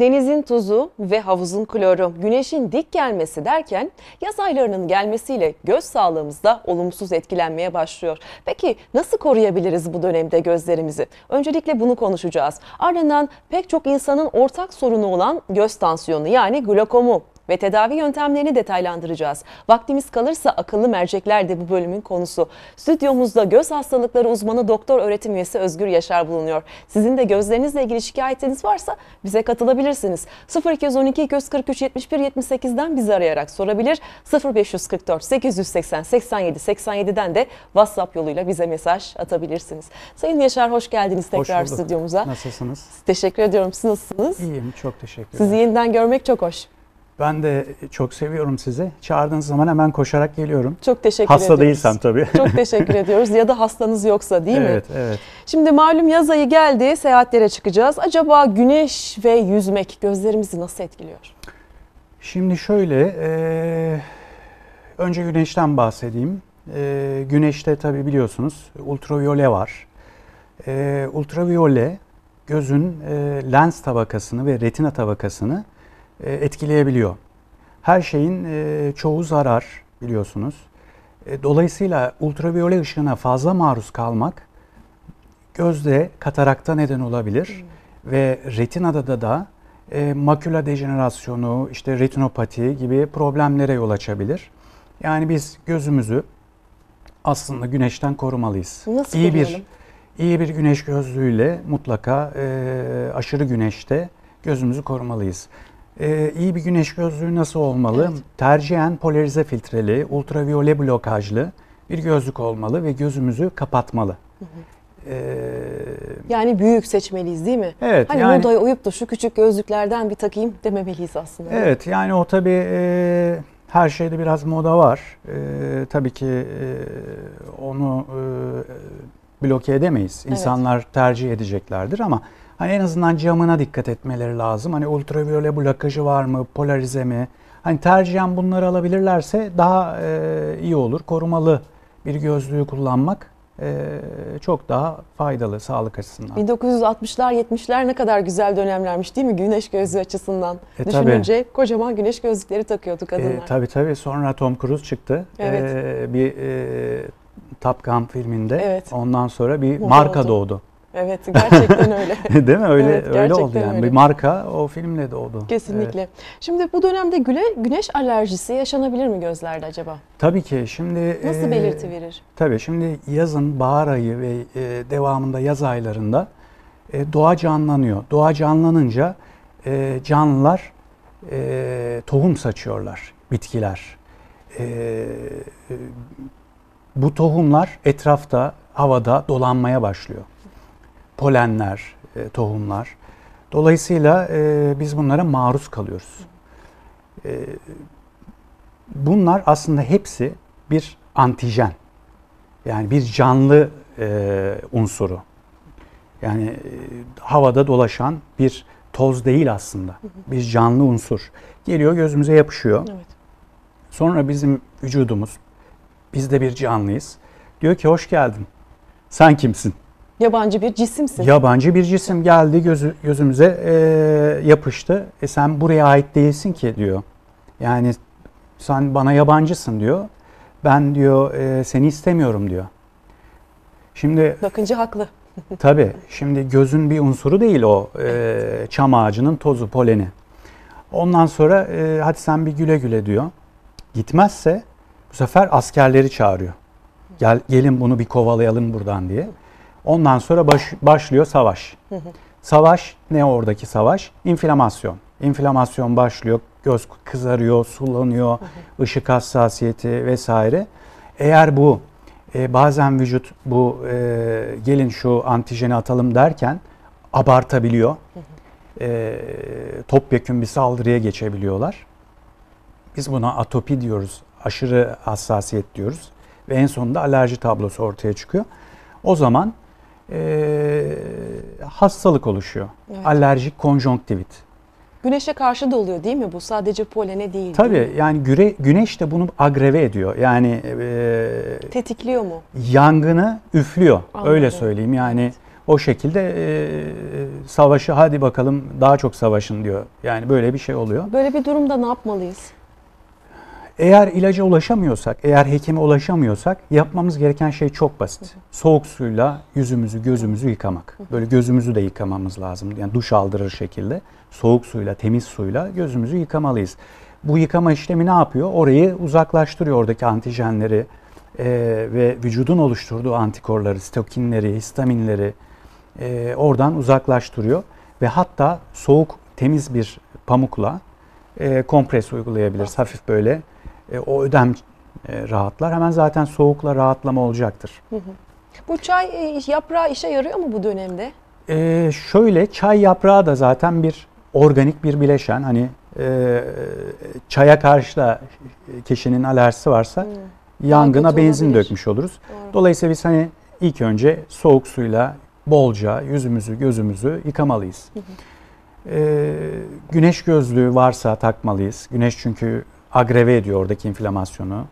denizin tuzu ve havuzun kloru, güneşin dik gelmesi derken yaz aylarının gelmesiyle göz sağlığımız da olumsuz etkilenmeye başlıyor. Peki nasıl koruyabiliriz bu dönemde gözlerimizi? Öncelikle bunu konuşacağız. Ardından pek çok insanın ortak sorunu olan göz tansiyonu yani glokomu ve tedavi yöntemlerini detaylandıracağız. Vaktimiz kalırsa akıllı mercekler de bu bölümün konusu. Stüdyomuzda göz hastalıkları uzmanı doktor öğretim üyesi Özgür Yaşar bulunuyor. Sizin de gözlerinizle ilgili şikayetiniz varsa bize katılabilirsiniz. 0212-243-71-78'den bizi arayarak sorabilir. 0544-880-87-87'den de WhatsApp yoluyla bize mesaj atabilirsiniz. Sayın Yaşar hoş geldiniz tekrar stüdyomuza. Nasılsınız? Teşekkür ediyorum. Siz nasılsınız? İyiyim. Çok teşekkür ederim. Sizi yeniden görmek çok hoş. Ben de çok seviyorum sizi. Çağırdığınız zaman hemen koşarak geliyorum. Çok teşekkür ediyoruz. Hasta değilsem tabii. Çok teşekkür ediyoruz. Ya da hastanız yoksa değil mi? Evet, evet. Şimdi malum yaz ayı geldi, seyahatlere çıkacağız. Acaba güneş ve yüzmek gözlerimizi nasıl etkiliyor? Şimdi şöyle, önce güneşten bahsedeyim. Güneşte tabii biliyorsunuz ultraviyole var. Ultraviyole gözün lens tabakasını ve retina tabakasını etkileyebiliyor. Her şeyin çoğu zarar biliyorsunuz. Dolayısıyla ultraviyole ışığına fazla maruz kalmak gözde katarakta neden olabilir. Ve retinada da makula dejenerasyonu, işte retinopati gibi problemlere yol açabilir. Yani biz gözümüzü aslında güneşten korumalıyız. Nasıl iyi bir güneş gözlüğüyle mutlaka aşırı güneşte gözümüzü korumalıyız. İyi bir güneş gözlüğü nasıl olmalı? Evet. Tercihen polarize filtreli, ultraviyole blokajlı bir gözlük olmalı ve gözümüzü kapatmalı. Hı hı. Yani büyük seçmeliyiz değil mi? Evet. Hani yani, modaya uyup da şu küçük gözlüklerden bir takayım dememeliyiz aslında. Evet yani o tabii her şeyde biraz moda var. Tabii ki onu bloke edemeyiz. İnsanlar evet, tercih edeceklerdir ama... Hani en azından camına dikkat etmeleri lazım. Hani ultraviyole blokajı var mı, polarize mi? Hani tercihen bunları alabilirlerse daha iyi olur. Korumalı bir gözlüğü kullanmak çok daha faydalı sağlık açısından. 1960'lar, 70'ler ne kadar güzel dönemlermiş değil mi? Güneş gözlüğü açısından düşününce tabii, kocaman güneş gözlükleri takıyordu kadınlar. Tabii. Sonra Tom Cruise çıktı. Evet. Top Gun filminde. Evet. Ondan sonra bir marka doğdu. Evet gerçekten öyle. Değil mi? Öyle, evet, öyle oldu yani. Öyle. Bir marka o filmle doğdu. Kesinlikle. Evet. Şimdi bu dönemde güneş alerjisi yaşanabilir mi gözlerde acaba? Tabii ki. Şimdi nasıl belirti verir? Tabii şimdi yazın, bahar ayı ve devamında yaz aylarında doğa canlanıyor. Doğa canlanınca canlılar tohum saçıyorlar, bitkiler. Bu tohumlar etrafta, havada dolanmaya başlıyor. Polenler, tohumlar. Dolayısıyla biz bunlara maruz kalıyoruz. Bunlar aslında hepsi bir antijen. Yani bir canlı unsuru. Yani havada dolaşan bir toz değil aslında. Bir canlı unsur. Geliyor gözümüze yapışıyor. Evet. Sonra bizim vücudumuz, biz de bir canlıyız. Diyor ki hoş geldin. Sen kimsin? Yabancı bir cisimsin. Yabancı bir cisim geldi gözümüze yapıştı. Sen buraya ait değilsin ki diyor. Yani sen bana yabancısın diyor. Ben diyor seni istemiyorum diyor. Şimdi bakınca haklı. Tabii. Şimdi gözün bir unsuru değil o çam ağacının tozu, poleni. Ondan sonra hadi sen bir güle güle diyor. Gitmezse bu sefer askerleri çağırıyor. Gelin bunu bir kovalayalım buradan diye. Ondan sonra başlıyor savaş. Savaş ne oradaki savaş? İnflamasyon. İnflamasyon başlıyor. Göz kızarıyor, sulanıyor, ışık hassasiyeti vesaire. Eğer bu bazen vücut bu gelin şu antijeni atalım derken abartabiliyor. Topyekün bir saldırıya geçebiliyorlar. Biz buna atopi diyoruz. Aşırı hassasiyet diyoruz. Ve en sonunda alerji tablosu ortaya çıkıyor. O zaman hastalık oluşuyor. Evet. Alerjik konjonktivit. Güneşe karşı da oluyor değil mi bu? Sadece polene değil. Tabii değil yani güneş de bunu agreve ediyor. Yani tetikliyor mu? Yangını üflüyor. Anladım. Öyle söyleyeyim. Yani evet, O şekilde savaşı hadi bakalım daha çok savaşın diyor. Yani böyle bir şey oluyor. Böyle bir durumda ne yapmalıyız? Eğer ilaca ulaşamıyorsak, eğer hekime ulaşamıyorsak yapmamız gereken şey çok basit. Soğuk suyla yüzümüzü, gözümüzü yıkamak. Böyle gözümüzü de yıkamamız lazım. Yani duş aldırır şekilde soğuk suyla, temiz suyla gözümüzü yıkamalıyız. Bu yıkama işlemi ne yapıyor? Orayı uzaklaştırıyor, oradaki antijenleri ve vücudun oluşturduğu antikorları, sitokinleri, histaminleri oradan uzaklaştırıyor. Ve hatta soğuk, temiz bir pamukla kompres uygulayabiliriz. Hafif böyle o ödem rahatlar. Hemen zaten soğukla rahatlama olacaktır. Hı hı. Bu çay yaprağı işe yarıyor mu bu dönemde? Şöyle, çay yaprağı da zaten bir organik bir bileşen. Hani çaya karşı da kişinin alerjisi varsa yangına benzin dökmüş oluruz. Doğru. Dolayısıyla biz hani ilk önce soğuk suyla bolca yüzümüzü, gözümüzü yıkamalıyız. Hı hı. Güneş gözlüğü varsa takmalıyız. Güneş çünkü agreve ediyor oradaki inflamasyonu.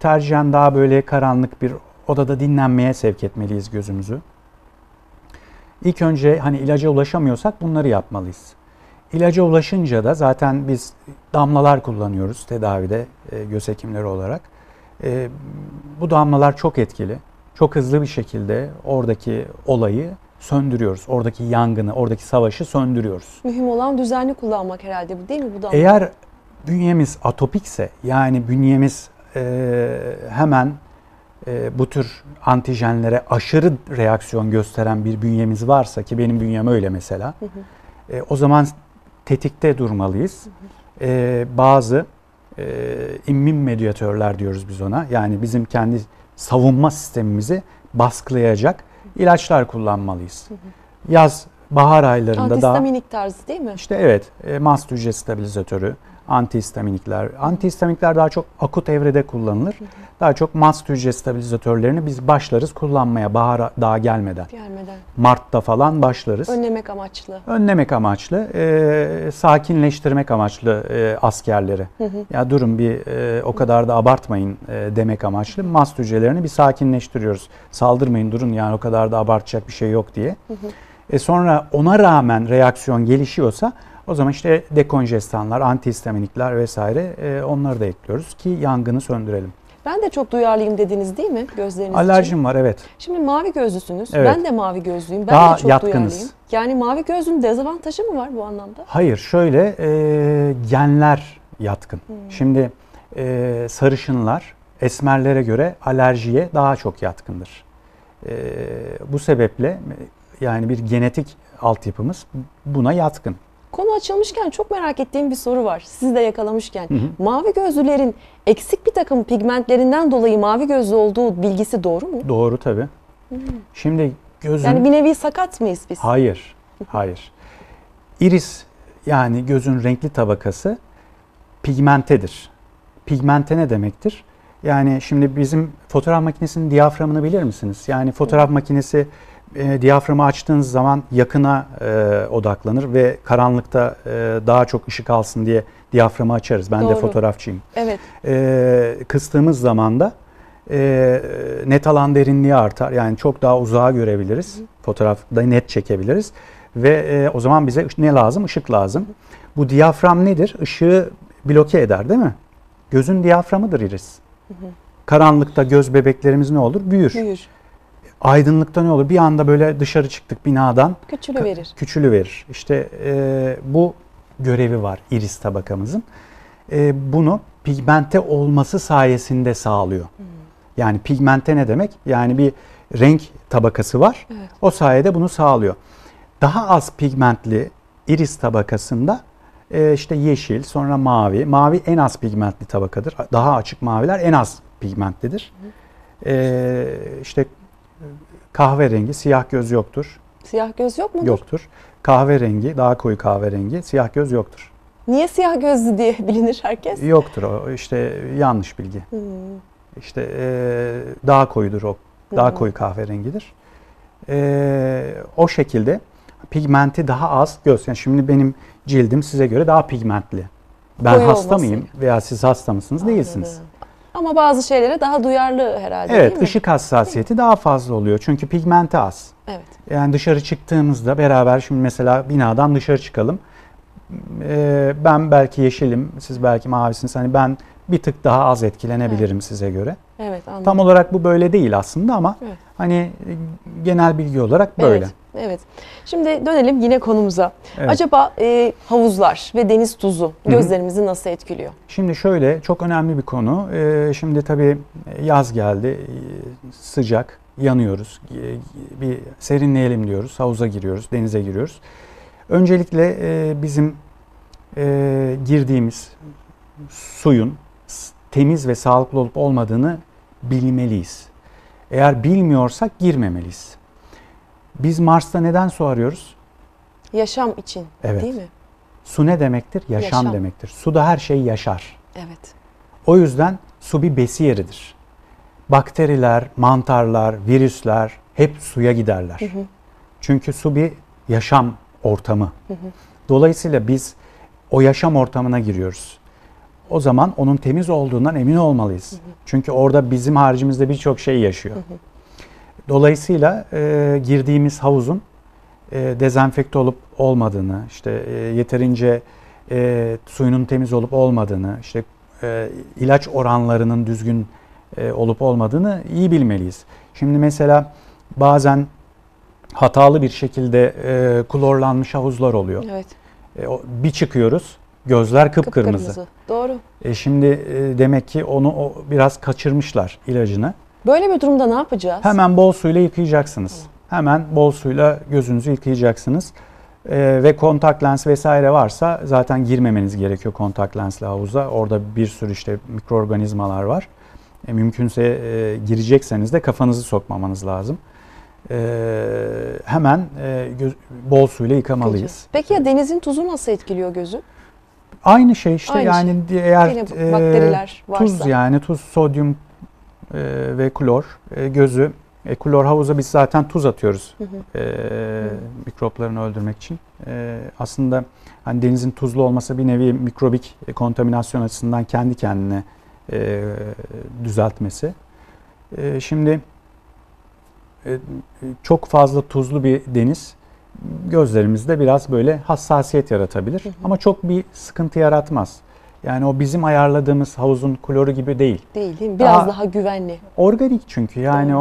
Tercihen daha böyle karanlık bir odada dinlenmeye sevk etmeliyiz gözümüzü. İlk önce hani ilaca ulaşamıyorsak bunları yapmalıyız. İlaca ulaşınca da zaten biz damlalar kullanıyoruz tedavide göz hekimleri olarak. Bu damlalar çok etkili. Çok hızlı bir şekilde oradaki olayı söndürüyoruz. Oradaki yangını, oradaki savaşı söndürüyoruz. Mühim olan düzenli kullanmak herhalde, değil mi bu da? Eğer bünyemiz atopikse, yani bünyemiz hemen bu tür antijenlere aşırı reaksiyon gösteren bir bünyemiz varsa, ki benim bünyem öyle mesela, o zaman tetikte durmalıyız. Bazı immün medyatörler diyoruz biz ona. Yani bizim kendi savunma sistemimizi baskılayacak İlaçlar kullanmalıyız. Hı hı. Yaz, bahar aylarında antihistaminik tarzı değil mi? İşte evet. Mast hücre stabilizatörü, antihistaminikler. Antihistaminikler daha çok akut evrede kullanılır. Hı hı. Daha çok mast hücre stabilizatörlerini biz başlarız kullanmaya bahara daha gelmeden. Mart'ta falan başlarız. Önlemek amaçlı. Önlemek amaçlı. Sakinleştirmek amaçlı askerleri. Hı hı. Ya durun bir o kadar da abartmayın demek amaçlı. Mast hücrelerini bir sakinleştiriyoruz. Saldırmayın, durun yani o kadar da abartacak bir şey yok diye. Hı hı. Sonra ona rağmen reaksiyon gelişiyorsa o zaman işte dekonjestanlar, antihistaminikler vesaire onları da ekliyoruz ki yangını söndürelim. Ben de çok duyarlıyım dediniz değil mi gözleriniz için? Alerjim var, evet. Şimdi mavi gözlüsünüz. Evet. Ben de mavi gözlüyüm. Ben daha de çok yatkınız. Duyarlıyım. Yani mavi gözlünün dezavantajı mı var bu anlamda? Hayır, şöyle genler yatkın. Şimdi sarışınlar esmerlere göre alerjiye daha çok yatkındır. Bu sebeple yani bir genetik altyapımız buna yatkın. Konu açılmışken çok merak ettiğim bir soru var. Sizi de yakalamışken. Hı hı. Mavi gözlülerin eksik bir takım pigmentlerinden dolayı mavi gözlü olduğu bilgisi doğru mu? Doğru tabii. Hı. Şimdi gözün... Yani bir nevi sakat mıyız biz? Hayır, hayır. Iris, yani gözün renkli tabakası pigmentedir. Pigmente ne demektir? Yani şimdi bizim fotoğraf makinesinin diyaframını bilir misiniz? Yani fotoğraf makinesi... diyaframı açtığınız zaman yakına odaklanır ve karanlıkta daha çok ışık alsın diye diyaframı açarız. Ben Doğru. de fotoğrafçıyım. Evet. Kıstığımız zaman da net alan derinliği artar. Yani çok daha uzağa görebiliriz. Hı. Fotoğrafta net çekebiliriz. Ve o zaman bize ne lazım? Işık lazım. Hı. Bu diyafram nedir? Işığı bloke eder değil mi? Gözün diyaframıdır iris. Hı hı. Karanlıkta göz bebeklerimiz ne olur? Büyür. Aydınlıkta ne olur? Bir anda böyle dışarı çıktık binadan. Küçülüverir. İşte bu görevi var iris tabakamızın. Bunu pigmente olması sayesinde sağlıyor. Hmm. Yani pigmente ne demek? Yani bir renk tabakası var. Evet. O sayede bunu sağlıyor. Daha az pigmentli iris tabakasında işte yeşil, sonra mavi. Mavi en az pigmentli tabakadır. Daha açık maviler en az pigmentlidir. İşte kahverengi, siyah göz yoktur. Siyah göz yok mudur? Yoktur. Kahverengi, daha koyu kahverengi, siyah göz yoktur. Niye siyah gözlü diye bilinir herkes? Yoktur o, işte yanlış bilgi. İşte daha koyudur o, daha koyu kahverengidir. O şekilde pigmenti daha az göz. Yani şimdi benim cildim size göre daha pigmentli. Ben hasta mıyım veya siz hasta mısınız? Değilsiniz. Ama bazı şeylere daha duyarlı herhalde, evet, değil mi? Işık hassasiyeti daha fazla oluyor. Çünkü pigmenti az. Evet. Yani dışarı çıktığımızda beraber, şimdi mesela binadan dışarı çıkalım. Ben belki yeşilim, siz belki mavisiniz. Hani ben bir tık daha az etkilenebilirim, evet, size göre. Evet, anladım. Tam olarak bu böyle değil aslında ama, evet, hani genel bilgi olarak böyle. Evet, evet. Şimdi dönelim yine konumuza. Evet. Acaba havuzlar ve deniz tuzu gözlerimizi, hı-hı, nasıl etkiliyor? Şimdi şöyle, çok önemli bir konu. Şimdi tabii yaz geldi, sıcak, yanıyoruz, bir serinleyelim diyoruz, havuza giriyoruz, denize giriyoruz. Öncelikle bizim girdiğimiz suyun temiz ve sağlıklı olup olmadığını bilmeliyiz. Eğer bilmiyorsak girmemeliyiz. Biz Mars'ta neden su arıyoruz? Yaşam için, evet, değil mi? Su ne demektir? Yaşam demektir. Suda her şey yaşar. Evet. O yüzden su bir besi yeridir. Bakteriler, mantarlar, virüsler hep suya giderler. Hı hı. Çünkü su bir yaşam ortamı. Hı hı. Dolayısıyla biz o yaşam ortamına giriyoruz. O zaman onun temiz olduğundan emin olmalıyız. Hı hı. Çünkü orada bizim haricimizde birçok şey yaşıyor. Hı hı. Dolayısıyla girdiğimiz havuzun dezenfekte olup olmadığını, işte yeterince suyunun temiz olup olmadığını, işte ilaç oranlarının düzgün olup olmadığını iyi bilmeliyiz. Şimdi mesela bazen hatalı bir şekilde klorlanmış havuzlar oluyor. Evet. Bir çıkıyoruz, gözler kıpkırmızı. Doğru. Şimdi demek ki onu biraz kaçırmışlar, ilacını. Böyle bir durumda ne yapacağız? Hemen bol suyla yıkayacaksınız. Hemen bol suyla gözünüzü yıkayacaksınız. Ve kontak lens vesaire varsa zaten girmemeniz gerekiyor kontak lensle havuza. Orada bir sürü işte mikroorganizmalar var. Mümkünse girecekseniz de kafanızı sokmamanız lazım. Hemen bol suyla yıkamalıyız. Peki ya denizin tuzu nasıl etkiliyor gözü? Aynı şey işte. Aynı yani şey. Eğer bakteriler varsa. Tuz, yani tuz, sodyum ve klor gözü. Klor havuza biz zaten tuz atıyoruz, hı hı. Mikroplarını öldürmek için. Aslında hani denizin tuzlu olması bir nevi mikrobik kontaminasyon açısından kendi kendine düzeltmesi. Şimdi çok fazla tuzlu bir deniz gözlerimizde biraz böyle hassasiyet yaratabilir. Hı hı. Ama çok bir sıkıntı yaratmaz. Yani o bizim ayarladığımız havuzun kloru gibi değil. Değil mi? Biraz daha güvenli. Organik çünkü. Yani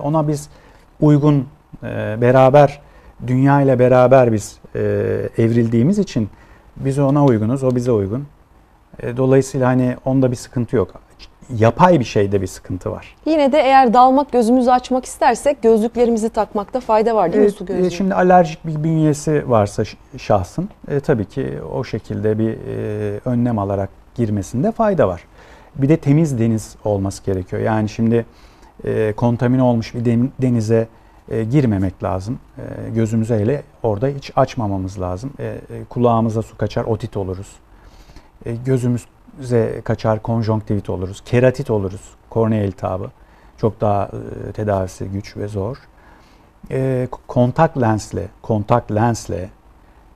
ona biz uygun, beraber, dünya ile beraber biz evrildiğimiz için biz ona uygunuz, o bize uygun. Dolayısıyla hani onda bir sıkıntı yok. Yapay bir şeyde bir sıkıntı var. Yine de eğer dalmak, gözümüzü açmak istersek gözlüklerimizi takmakta fayda var, değil mi? Su gözlüğü. Şimdi alerjik bir bünyesi varsa şahsın tabii ki o şekilde bir önlem alarak girmesinde fayda var. Bir de temiz deniz olması gerekiyor. Yani şimdi kontamine olmuş bir denize girmemek lazım. Gözümüzü hele orada hiç açmamamız lazım. Kulağımıza su kaçar, otit oluruz. Gözümüze kaçar, konjonktivit oluruz, keratit oluruz, kornea iltihabı. Çok daha tedavisi güç ve zor. Kontak lensle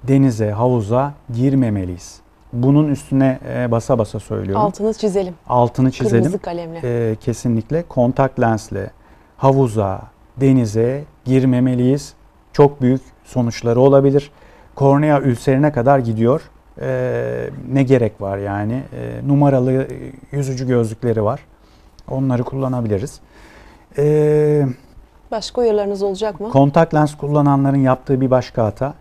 denize, havuza girmemeliyiz. Bunun üstüne basa basa söylüyorum. Altını çizelim. Altını çizelim. Kırmızı kalemle. Kesinlikle kontak lensle havuza, denize girmemeliyiz. Çok büyük sonuçları olabilir. Kornea ülserine kadar gidiyor. Ne gerek var yani, numaralı yüzücü gözlükleri var, onları kullanabiliriz. Başka uyarılarınız olacak mı? Kontak lens kullananların yaptığı bir başka hata,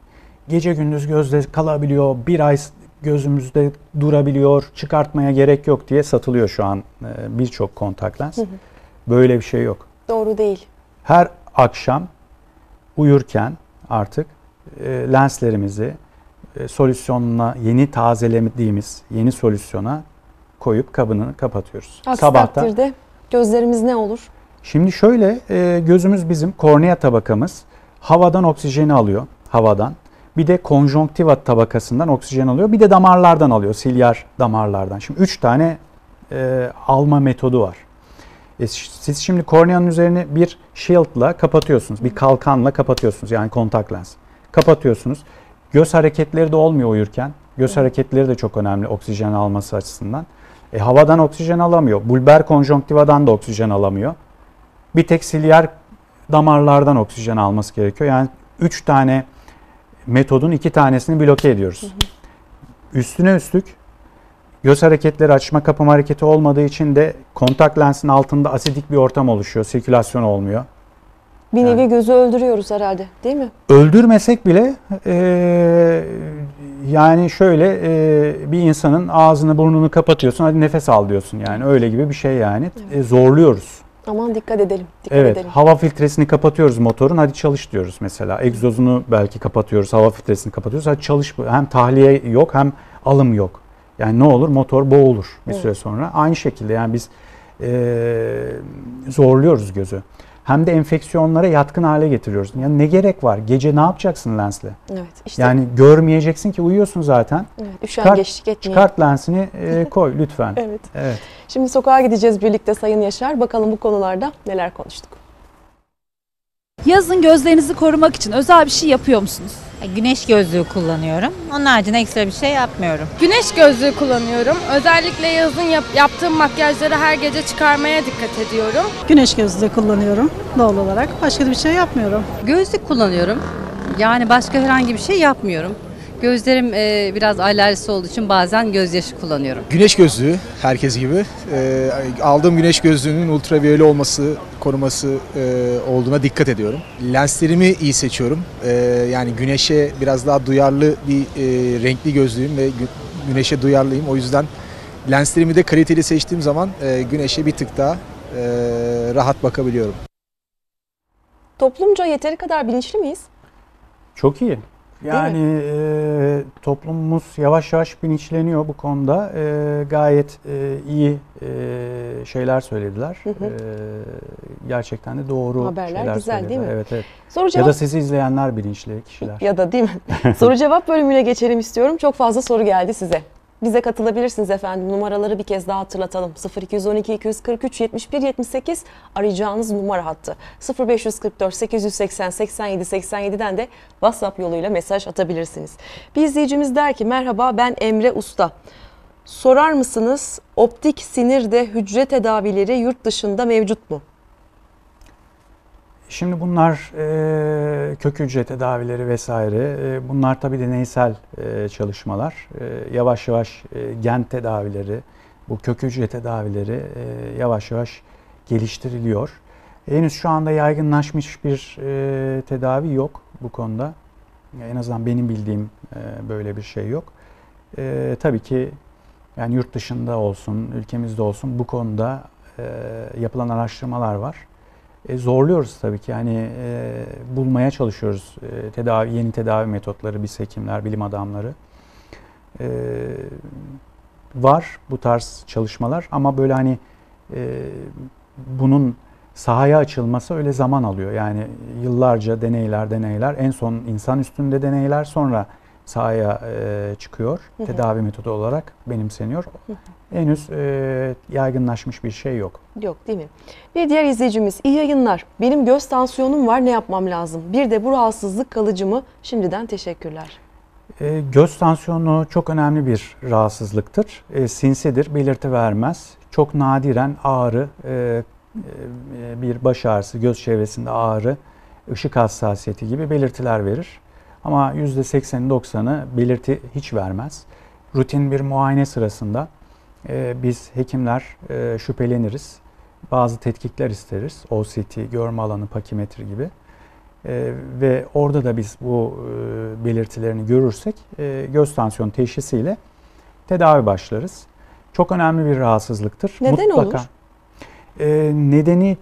gece gündüz gözde kalabiliyor, bir ay gözümüzde durabiliyor, çıkartmaya gerek yok diye satılıyor şu an birçok kontak lens. Hı hı. Böyle bir şey yok. Doğru değil. Her akşam uyurken artık lenslerimizi solüsyonuna, yeni tazelediğimiz yeni solüsyona koyup kabını kapatıyoruz. Aksi takdirde gözlerimiz ne olur? Şimdi şöyle, gözümüz bizim kornea tabakamız havadan oksijeni alıyor, havadan. Bir de konjonktiva tabakasından oksijen alıyor. Bir de damarlardan alıyor, silyar damarlardan. Şimdi 3 tane alma metodu var. Siz şimdi korneanın üzerine bir shield'la kapatıyorsunuz. Bir kalkanla kapatıyorsunuz, yani kontak lens. Kapatıyorsunuz. Göz hareketleri de olmuyor uyurken. Göz hareketleri de çok önemli oksijen alması açısından. Havadan oksijen alamıyor. Bulbar konjonktivadan da oksijen alamıyor. Bir tek silyer damarlardan oksijen alması gerekiyor. Yani 3 tane metodun 2 tanesini bloke ediyoruz. Hı hı. Üstüne üstlük göz hareketleri açma kapama hareketi olmadığı için de kontak lensin altında asidik bir ortam oluşuyor. Sirkülasyon olmuyor. Bir nevi gözü öldürüyoruz herhalde, değil mi? Öldürmesek bile yani şöyle bir insanın ağzını burnunu kapatıyorsun, hadi nefes al diyorsun, yani öyle gibi bir şey yani. Evet. Zorluyoruz. Aman dikkat edelim. Dikkat edelim. Hava filtresini kapatıyoruz motorun, hadi çalış diyoruz mesela. Egzozunu belki kapatıyoruz, hava filtresini kapatıyoruz, hadi çalış. Hem tahliye yok hem alım yok. Yani ne olur, motor boğulur bir süre sonra. Aynı şekilde yani biz zorluyoruz gözü. Hem de enfeksiyonlara yatkın hale getiriyoruz. Yani ne gerek var? Gece ne yapacaksın lensle? Evet, işte. Yani görmeyeceksin ki, uyuyorsun zaten. Evet, üşengeçlik etmeyin. Çıkart lensini koy lütfen. Evet. Evet. Şimdi sokağa gideceğiz birlikte Sayın Yaşar. Bakalım bu konularda neler konuştuk. Yazın gözlerinizi korumak için özel bir şey yapıyor musunuz? Güneş gözlüğü kullanıyorum. Onun haricinde ekstra bir şey yapmıyorum. Güneş gözlüğü kullanıyorum. Özellikle yazın yaptığım makyajları her gece çıkarmaya dikkat ediyorum. Güneş gözlüğü kullanıyorum doğal olarak. Başka bir şey yapmıyorum. Gözlük kullanıyorum. Yani başka herhangi bir şey yapmıyorum. Gözlerim biraz alerjisi olduğu için bazen gözyaşı kullanıyorum. Güneş gözlüğü herkes gibi. Aldığım güneş gözlüğünün ultraviyole olması, koruması olduğuna dikkat ediyorum. Lenslerimi iyi seçiyorum. Yani güneşe biraz daha duyarlı bir renkli gözlüğüm ve güneşe duyarlıyım. O yüzden lenslerimi de kaliteli seçtiğim zaman güneşe bir tık daha rahat bakabiliyorum. Toplumca yeteri kadar bilinçli miyiz? Çok iyi. Yani toplumumuz yavaş yavaş bilinçleniyor bu konuda. Gayet iyi şeyler söylediler. Hı hı. Gerçekten de doğru haberler, şeyler güzel söylediler. Değil mi? Evet, evet. Ya da sizi izleyenler bilinçli kişiler. Ya da değil mi? Soru cevap bölümüne geçelim istiyorum. Çok fazla soru geldi size. Bize katılabilirsiniz efendim. Numaraları bir kez daha hatırlatalım. 0212 243 71 78 arayacağınız numara hattı. 0544 880 87 87'den de WhatsApp yoluyla mesaj atabilirsiniz. Bir izleyicimiz der ki merhaba, ben Emre Usta. Sorar mısınız, optik sinirde hücre tedavileri yurt dışında mevcut mu? Şimdi bunlar kök hücre tedavileri vesaire, bunlar tabii deneysel çalışmalar. Yavaş yavaş gen tedavileri, bu kök hücre tedavileri yavaş yavaş geliştiriliyor. Henüz şu anda yaygınlaşmış bir tedavi yok bu konuda. En azından benim bildiğim böyle bir şey yok. Tabii ki yani yurt dışında olsun, ülkemizde olsun bu konuda yapılan araştırmalar var. Zorluyoruz tabii ki, yani bulmaya çalışıyoruz yeni tedavi metotları, biz hekimler, bilim adamları. Var bu tarz çalışmalar ama böyle hani bunun sahaya açılması öyle zaman alıyor. Yani yıllarca deneyler, en son insan üstünde deneyler, sonra sahaya çıkıyor. Hı-hı. Tedavi metodu olarak benimseniyor. Hı-hı. Henüz yaygınlaşmış bir şey yok. Yok değil mi? Bir diğer izleyicimiz, iyi yayınlar. Benim göz tansiyonum var, ne yapmam lazım? Bir de bu rahatsızlık kalıcı mı? Şimdiden teşekkürler. Göz tansiyonu çok önemli bir rahatsızlıktır. Sinsidir, belirti vermez. Çok nadiren ağrı, bir baş ağrısı, göz çevresinde ağrı, ışık hassasiyeti gibi belirtiler verir. Ama %80'i 90'ı belirti hiç vermez. Rutin bir muayene sırasında biz hekimler şüpheleniriz. Bazı tetkikler isteriz. OCT, görme alanı, pakimetri gibi. Ve orada da biz bu belirtilerini görürsek göz tansiyonu teşhisiyle tedavi başlarız. Çok önemli bir rahatsızlıktır. Neden mutlaka olur? Nedeni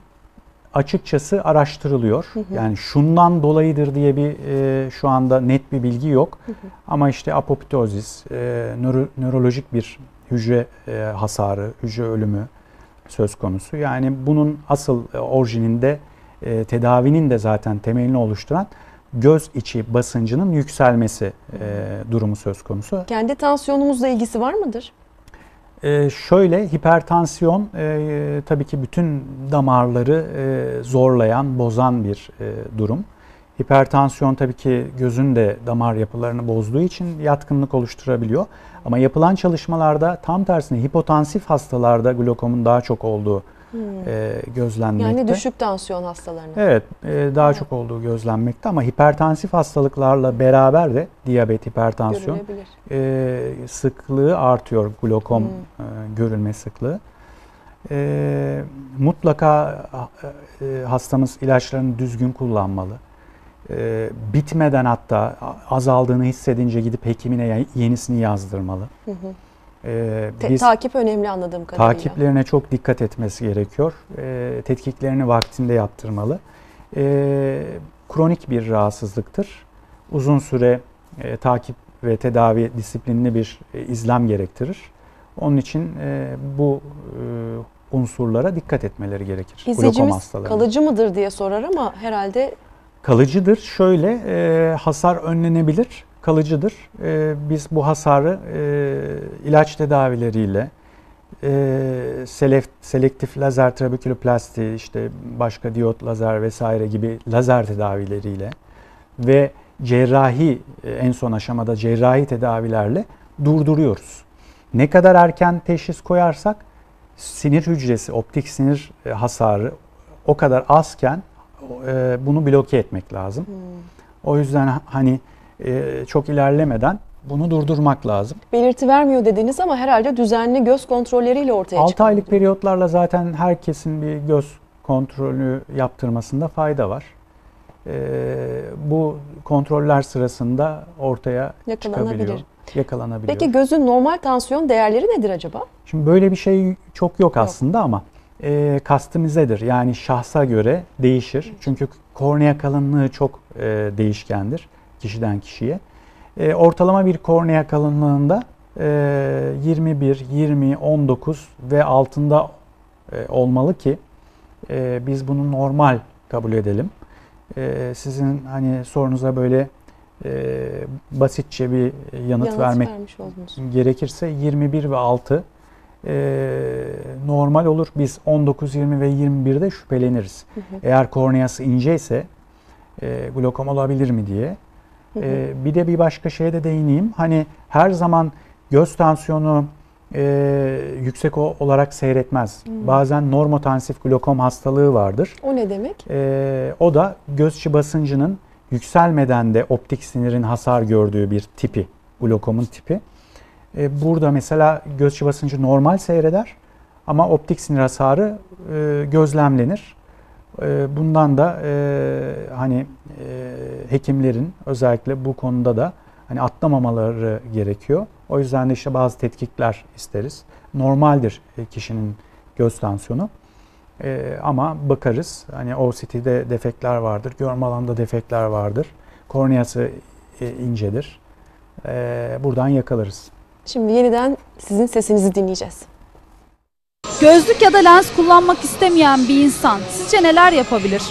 açıkçası araştırılıyor. Hı hı. Yani şundan dolayıdır diye bir şu anda net bir bilgi yok. Hı hı. Ama işte apoptozis, nörolojik bir hücre hasarı, hücre ölümü söz konusu. Yani bunun asıl orijininde tedavinin de zaten temelini oluşturan göz içi basıncının yükselmesi durumu söz konusu. Kendi tansiyonumuzla ilgisi var mıdır? Şöyle, hipertansiyon tabii ki bütün damarları zorlayan, bozan bir durum. Hipertansiyon tabii ki gözün de damar yapılarını bozduğu için yatkınlık oluşturabiliyor. Ama yapılan çalışmalarda tam tersine hipotansif hastalarda glokomun daha çok olduğu gözlenmekte. Yani düşük tansiyon hastalarının. Evet, daha çok olduğu gözlenmekte ama hipertansif hastalıklarla beraber de diyabet, hipertansiyon sıklığı artıyor, glokom görülme sıklığı. Mutlaka hastamız ilaçlarını düzgün kullanmalı. Bitmeden hatta azaldığını hissedince gidip hekimine yenisini yazdırmalı. Takip önemli anladığım kadarıyla. Takiplerine çok dikkat etmesi gerekiyor. Tetkiklerini vaktinde yaptırmalı. Kronik bir rahatsızlıktır. Uzun süre takip ve tedavi disiplinli bir izlem gerektirir. Onun için bu unsurlara dikkat etmeleri gerekir. İzleyicimiz kalıcı mıdır diye sorar ama herhalde... Kalıcıdır. Şöyle, hasar önlenebilir, kalıcıdır. Biz bu hasarı ilaç tedavileriyle, selektif lazer trabeküloplasti, işte başka diyot lazer vesaire gibi lazer tedavileriyle ve cerrahi, en son aşamada cerrahi tedavilerle durduruyoruz. Ne kadar erken teşhis koyarsak sinir hücresi, optik sinir hasarı o kadar azken bunu bloke etmek lazım. O yüzden hani çok ilerlemeden bunu durdurmak lazım. Belirti vermiyor dediniz ama herhalde düzenli göz kontrolleriyle ortaya çıkıyor. 6 aylık periyotlarla zaten herkesin bir göz kontrolü yaptırmasında fayda var. Bu kontroller sırasında ortaya çıkabiliyor. Yakalanabiliyor. Peki gözün normal tansiyon değerleri nedir acaba? Şimdi böyle bir şey çok yok aslında ama kastimizedir. Yani şahsa göre değişir. Çünkü kornea kalınlığı çok değişkendir kişiden kişiye. Ortalama bir kornea kalınlığında 21, 20, 19 ve altında olmalı ki biz bunu normal kabul edelim. Sizin hani sorunuza böyle basitçe bir yanıt vermek gerekirse 21 ve 6 normal olur. Biz 19, 20 ve 21'de şüpheleniriz. Eğer korneası inceyse glokom olabilir mi diye. Bir de bir başka şeye de değineyim. Hani her zaman göz tansiyonu yüksek olarak seyretmez. Bazen normotansif glokom hastalığı vardır. O ne demek? O da göz içi basıncının yükselmeden de optik sinirin hasar gördüğü bir tipi, glokomun tipi. Burada mesela göz içi basıncı normal seyreder ama optik sinir hasarı gözlemlenir. Bundan da hani hekimlerin özellikle bu konuda da hani atlamamaları gerekiyor. O yüzden de işte bazı tetkikler isteriz. Normaldir kişinin göz tansiyonu. Ama bakarız hani OCT'de defekler vardır, görme alanında defekler vardır, korneası incedir. Buradan yakalarız. Şimdi yeniden sizin sesinizi dinleyeceğiz. Gözlük ya da lens kullanmak istemeyen bir insan sizce neler yapabilir?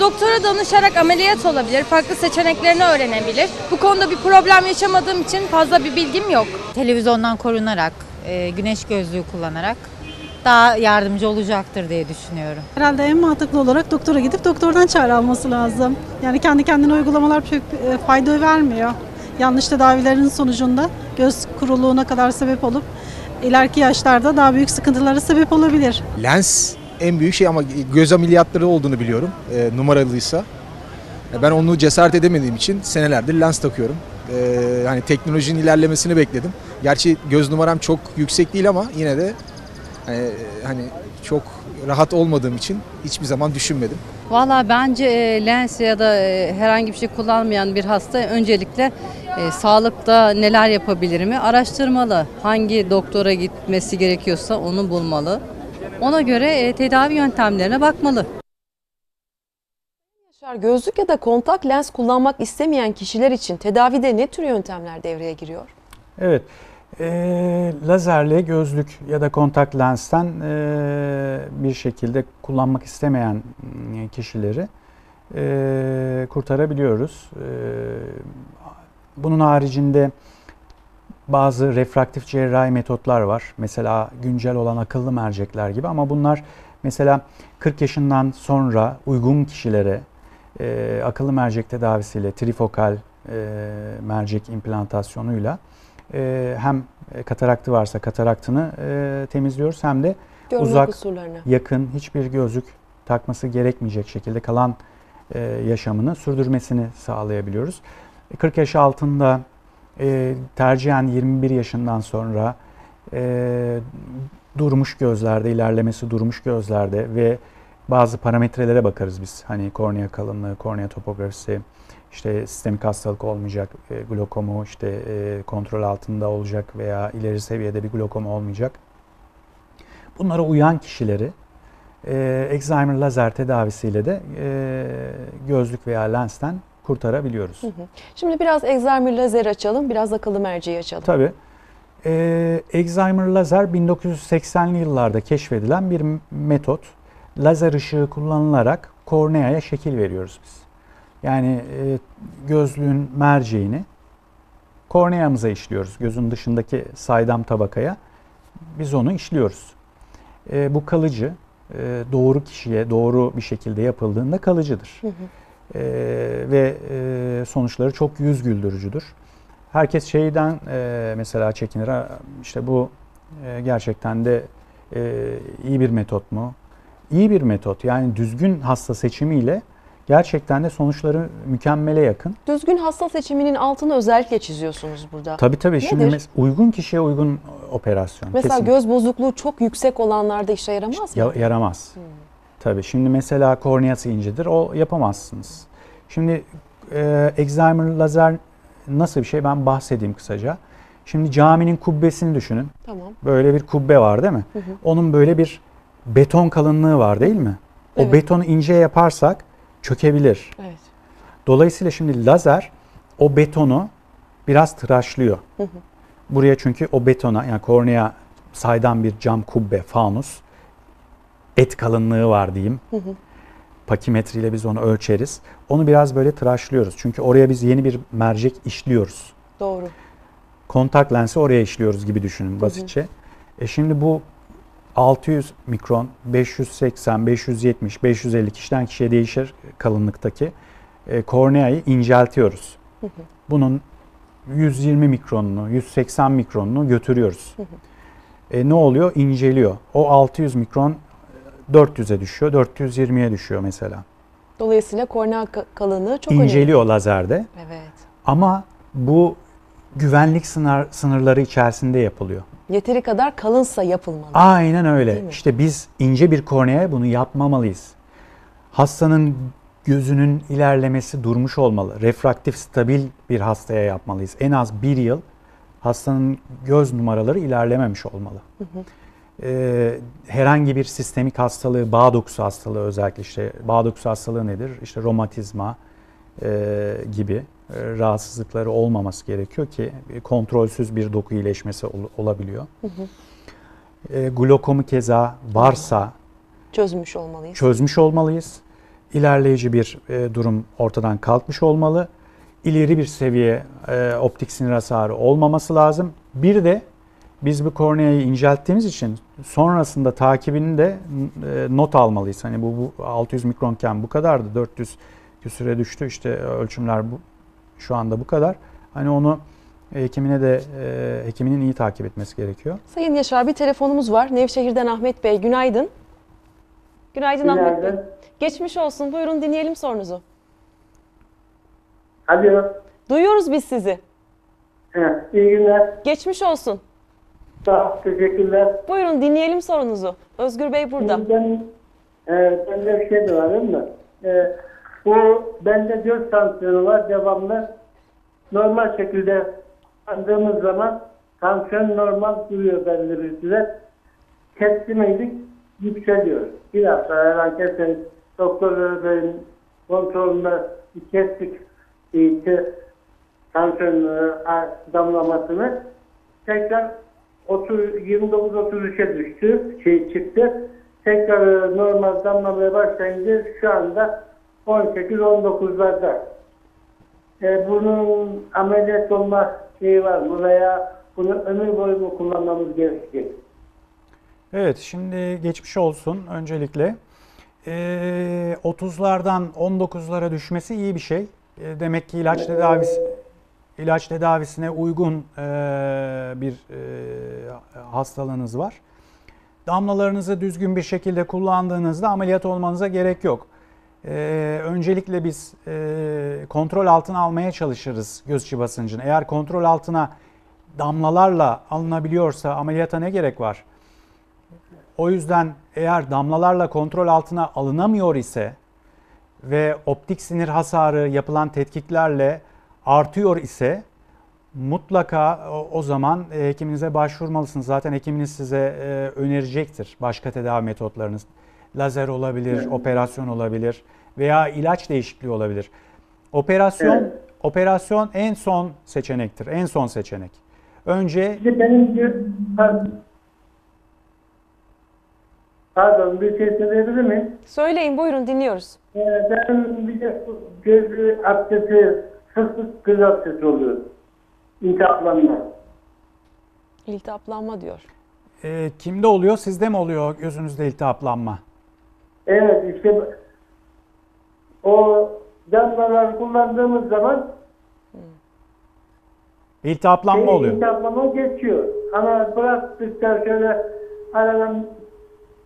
Doktora danışarak ameliyat olabilir, farklı seçeneklerini öğrenebilir. Bu konuda bir problem yaşamadığım için fazla bir bilgim yok. Televizyondan korunarak, güneş gözlüğü kullanarak daha yardımcı olacaktır diye düşünüyorum. Herhalde en mantıklı olarak doktora gidip doktordan çare alması lazım. Yani kendi kendine uygulamalar pek fayda vermiyor. Yanlış tedavilerin sonucunda göz kuruluğuna kadar sebep olup ileriki yaşlarda daha büyük sıkıntılara sebep olabilir. Lens en büyük şey ama göz ameliyatları olduğunu biliyorum numaralıysa. Ben onu cesaret edemediğim için senelerdir lens takıyorum. Yani teknolojinin ilerlemesini bekledim. Gerçi göz numaram çok yüksek değil ama yine de hani çok rahat olmadığım için hiçbir zaman düşünmedim. Valla bence lens ya da herhangi bir şey kullanmayan bir hasta öncelikle sağlıkta neler yapabilir mi araştırmalı. Hangi doktora gitmesi gerekiyorsa onu bulmalı. Ona göre tedavi yöntemlerine bakmalı. Gözlük ya da kontak lens kullanmak istemeyen kişiler için tedavide ne tür yöntemler devreye giriyor? Evet. Lazerle gözlük ya da kontak lensten bir şekilde kullanmak istemeyen kişileri kurtarabiliyoruz. Bunun haricinde bazı refraktif cerrahi metotlar var. Mesela güncel olan akıllı mercekler gibi ama bunlar mesela 40 yaşından sonra uygun kişilere akıllı mercek tedavisiyle, trifokal mercek implantasyonuyla hem kataraktı varsa kataraktını temizliyoruz, hem de görme uzak, kusurlarını, yakın, hiçbir gözlük takması gerekmeyecek şekilde kalan yaşamını sürdürmesini sağlayabiliyoruz. 40 yaş altında, tercihen 21 yaşından sonra durmuş gözlerde, ilerlemesi durmuş gözlerde ve bazı parametrelere bakarız biz. Hani kornea kalınlığı, kornea topografisi, işte sistemik hastalık olmayacak, glokomu işte kontrol altında olacak veya ileri seviyede bir glokom olmayacak. Bunlara uyan kişileri excimer lazer tedavisiyle de gözlük veya lensten kurtarabiliyoruz. Hı hı. Şimdi biraz excimer lazer açalım, biraz akıllı merceği açalım. Tabii. Excimer lazer 1980'li yıllarda keşfedilen bir metot. Lazer ışığı kullanılarak korneaya şekil veriyoruz biz. Yani gözlüğün merceğini korneamıza işliyoruz. Gözün dışındaki saydam tabakaya biz onu işliyoruz. Bu kalıcı, doğru kişiye doğru bir şekilde yapıldığında kalıcıdır. Hı hı. Ve sonuçları çok yüz güldürücüdür. Herkes şeyden mesela çekinir, işte bu gerçekten de iyi bir metot mu? İyi bir metot, yani düzgün hasta seçimiyle gerçekten de sonuçları mükemmele yakın. Düzgün hasta seçiminin altını özellikle çiziyorsunuz burada. Tabii tabii. Nedir? Şimdi uygun kişiye uygun operasyon. Mesela kesinlikle. Göz bozukluğu çok yüksek olanlarda işe yaramaz mı? Yaramaz. Hmm. Tabii. Şimdi mesela korneası incedir, o yapamazsınız. Şimdi excimer lazer nasıl bir şey, ben bahsedeyim kısaca. Şimdi caminin kubbesini düşünün. Tamam. Böyle bir kubbe var değil mi? Hı hı. Onun böyle bir beton kalınlığı var değil mi? Evet. O betonu ince yaparsak çökebilir. Evet. Dolayısıyla şimdi lazer o betonu biraz tıraşlıyor. Hı hı. Buraya, çünkü o betona, yani kornea saydam bir cam kubbe, fanus, et kalınlığı var diyeyim. Hı hı. Pakimetriyle biz onu ölçeriz. Onu biraz böyle tıraşlıyoruz. Çünkü oraya biz yeni bir mercek işliyoruz. Doğru. Kontak lensi oraya işliyoruz gibi düşünün basitçe. Hı hı. Şimdi bu 600 mikron, 580, 570, 550 kişiden kişiye değişir kalınlıktaki korneayı inceltiyoruz. Hı hı. Bunun 120 mikronunu, 180 mikronunu götürüyoruz. Hı hı. Ne oluyor? İnceliyor. O 600 mikron 400'e düşüyor, 420'ye düşüyor mesela. Dolayısıyla kornea kalınlığı çok önemli. İnceliyor lazerde. Evet. Ama bu güvenlik sınırları içerisinde yapılıyor. Yeteri kadar kalınsa yapılmalı. Aynen öyle. İşte biz ince bir korneaya bunu yapmamalıyız. Hastanın gözünün ilerlemesi durmuş olmalı. Refraktif stabil bir hastaya yapmalıyız. En az bir yıl hastanın göz numaraları ilerlememiş olmalı. Hı hı. Herhangi bir sistemik hastalığı, bağ dokusu hastalığı, özellikle işte bağ dokusu hastalığı nedir? İşte romatizma gibi rahatsızlıkları olmaması gerekiyor ki kontrolsüz bir doku iyileşmesi olabiliyor. Hı hı. Glokomu keza varsa çözmüş olmalıyız. İlerleyici bir durum ortadan kalkmış olmalı. İleri bir seviye optik sinir hasarı olmaması lazım. Bir de biz bu korneayı incelttiğimiz için sonrasında takibini de not almalıyız. Hani bu 600 mikronken bu kadardı, 400 küsüre düştü, işte ölçümler bu. Şu anda bu kadar. Hani onu hekiminin iyi takip etmesi gerekiyor. Sayın Yaşar, bir telefonumuz var. Nevşehir'den Ahmet Bey. Günaydın. Günaydın. Ahmet Bey. Geçmiş olsun. Buyurun, dinleyelim sorunuzu. Hadi. Duyuyoruz biz sizi. He, iyi günler. Geçmiş olsun. Sağ ol, teşekkürler. Buyurun, dinleyelim sorunuzu. Özgür Bey burada. Şimdi ben de bir şey de var, değil mi? Bu bende göz tansiyonu var, devamlı. Normal şekilde andığımız zaman tansiyon normal duruyor bende bir süre. Kestirmeydik, yükseliyor. Bir hafta herhangi kesin doktorların kontrolünde kestik tansiyon damlamasını. Tekrar 29-33'e düştü, çıktı. Tekrar normal damlamaya başlayınca şu anda 18-19'larda. Bunun ameliyat olma şeyi var mı veya bunu ömür boyu mu kullanmamız gerekecek? Evet, şimdi geçmiş olsun öncelikle. 30'lardan 19'lara düşmesi iyi bir şey. Demek ki ilaç tedavisine uygun bir hastalığınız var. Damlalarınızı düzgün bir şekilde kullandığınızda ameliyat olmanıza gerek yok. Öncelikle biz kontrol altına almaya çalışırız gözçi basıncını. Eğer kontrol altına damlalarla alınabiliyorsa ameliyata ne gerek var? O yüzden eğer damlalarla kontrol altına alınamıyor ise ve optik sinir hasarı yapılan tetkiklerle artıyor ise mutlaka o zaman hekiminize başvurmalısınız. Zaten hekiminiz size önerecektir başka tedavi metotlarınız. Lazer olabilir, evet, operasyon olabilir veya ilaç değişikliği olabilir. Operasyon, evet, operasyon en son seçenektir. En son seçenek. Önce Pardon, bir şey söyleyebilir miyim? Söyleyin, buyurun, dinliyoruz. Ben bir de göz abdesti, sık göz abdesti oluyor. İltihaplanma. İltihaplanma diyor. Kimde oluyor, sizde mi oluyor gözünüzde iltihaplanma? Evet, işte o damlalar kullandığımız zaman iltihaplanma oluyor. İltihaplanma geçiyor. Ama bıraktıklar şöyle aradan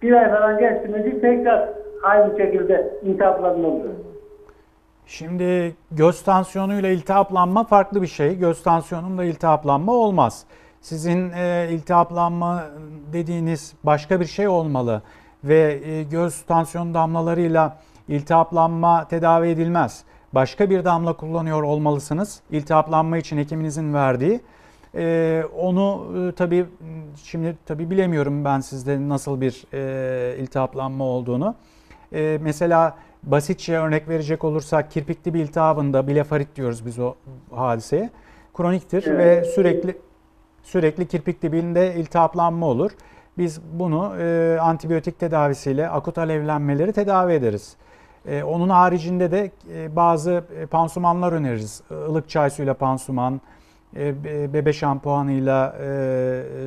bir ay falan geçtiğimizde tekrar aynı şekilde iltihaplanma oluyor. Şimdi göz tansiyonuyla iltihaplanma farklı bir şey. Göz tansiyonuyla iltihaplanma olmaz. Sizin iltihaplanma dediğiniz başka bir şey olmalı ve göz tansiyon damlalarıyla iltihaplanma tedavi edilmez. Başka bir damla kullanıyor olmalısınız. İltihaplanma için hekiminizin verdiği. Onu tabii şimdi bilemiyorum ben sizde nasıl bir iltihaplanma olduğunu. Mesela basitçe örnek verecek olursak kirpikli bir iltihabında blefarit diyoruz biz o hadiseye. Kroniktir, evet, ve sürekli kirpik dibinde iltihaplanma olur. Biz bunu antibiyotik tedavisiyle akut alevlenmeleri tedavi ederiz. Onun haricinde de bazı pansumanlar öneririz. Ilık çay suyuyla pansuman, bebe şampuanıyla,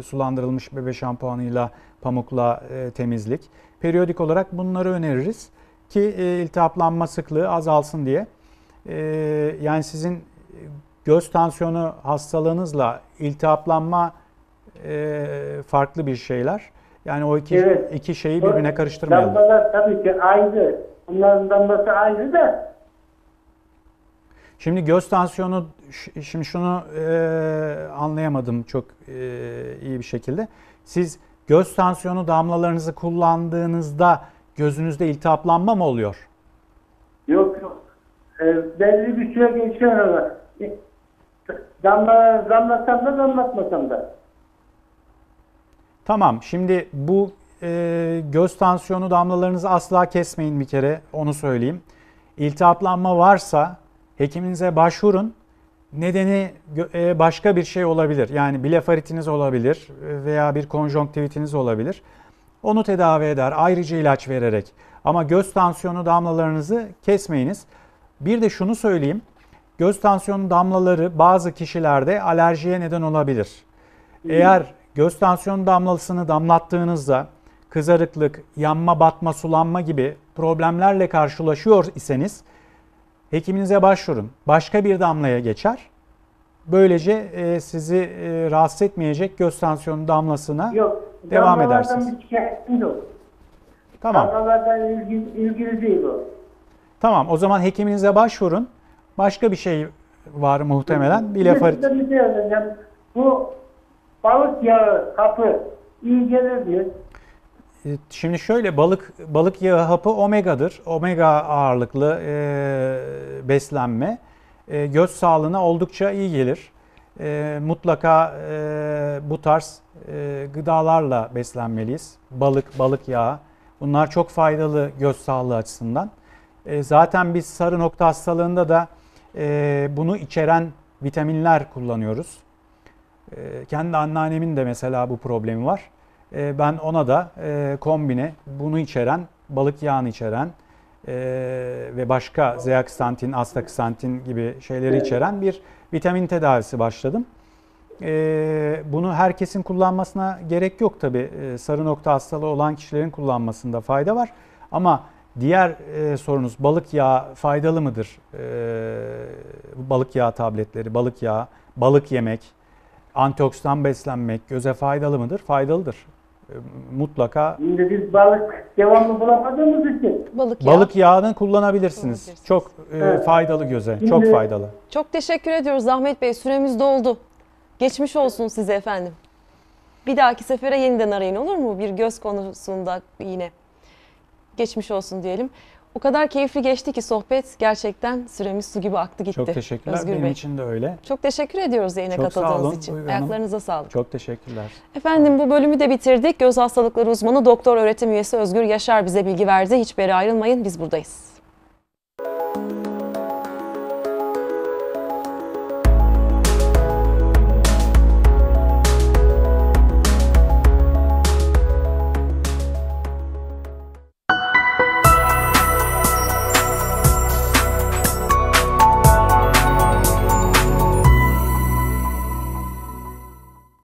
sulandırılmış bebe şampuanıyla, pamukla temizlik. Periyodik olarak bunları öneririz ki iltihaplanma sıklığı azalsın diye. Yani sizin göz tansiyonu hastalığınızla iltihaplanma farklı bir şeyler. Yani o iki, evet, iki şeyi birbirine karıştırmayalım. Damlalar tabii ki ayrı. Bunların damlası ayrı da. Şimdi göz tansiyonu, şimdi şunu anlayamadım çok iyi bir şekilde. Siz göz tansiyonu damlalarınızı kullandığınızda gözünüzde iltihaplanma mı oluyor? Yok yok. Belli bir süre geçiyor. Damlatsam da damlatmasam da. Tamam. Şimdi bu göz tansiyonu damlalarınızı asla kesmeyin bir kere. Onu söyleyeyim. İltihaplanma varsa hekiminize başvurun. Nedeni başka bir şey olabilir. Yani blefaritiniz olabilir veya bir konjonktivitiniz olabilir. Onu tedavi eder. Ayrıca ilaç vererek. Ama göz tansiyonu damlalarınızı kesmeyiniz. Bir de şunu söyleyeyim. Göz tansiyonu damlaları bazı kişilerde alerjiye neden olabilir. Eğer göz tansiyonu damlasını damlattığınızda kızarıklık, yanma, batma, sulanma gibi problemlerle karşılaşıyor iseniz hekiminize başvurun. Başka bir damlaya geçer. Böylece sizi rahatsız etmeyecek göz tansiyonu damlasına devam edersiniz. Tamam. Damlalardan ilgili değil bu. Tamam, o zaman hekiminize başvurun. Başka bir şey var muhtemelen. Blefarit. Bu balık yağı hapı iyi gelir mi? Şimdi şöyle, balık yağı hapı omegadır. Omega ağırlıklı beslenme göz sağlığına oldukça iyi gelir. Mutlaka bu tarz gıdalarla beslenmeliyiz. Balık yağı. Bunlar çok faydalı göz sağlığı açısından. Zaten biz sarı nokta hastalığında da bunu içeren vitaminler kullanıyoruz. Kendi anneannemin de mesela bu problemi var. Ben ona da kombine bunu içeren, balık yağını içeren ve başka zeaksantin, astaksantin gibi şeyleri içeren bir vitamin tedavisi başladım. Bunu herkesin kullanmasına gerek yok tabii. Sarı nokta hastalığı olan kişilerin kullanmasında fayda var. Ama Diğer sorunuz balık yağı faydalı mıdır? Balık yağı tabletleri, balık yağı, balık yemek, antioksidan beslenmek göze faydalı mıdır? Faydalıdır. Mutlaka. Şimdi biz balık devamlı bulamadığımız için. Balık yağını kullanabilirsiniz. Çok evet, faydalı göze. Şimdi, çok faydalı. Çok teşekkür ediyoruz Ahmet Bey. Süremiz doldu. Geçmiş olsun size efendim. Bir dahaki sefere yeniden arayın olur mu? Bir göz konusunda yine. Geçmiş olsun diyelim. O kadar keyifli geçti ki sohbet, gerçekten süremiz su gibi aktı gitti. Çok teşekkürler. Özgür Bey, benim için de öyle. Çok teşekkür ediyoruz yayına katıldığınız için. Buyurun. Ayaklarınıza sağlık. Çok teşekkürler. Efendim bu bölümü de bitirdik. Göz hastalıkları uzmanı doktor öğretim üyesi Özgür Yaşar bize bilgi verdi. Hiçbir yere ayrılmayın, biz buradayız.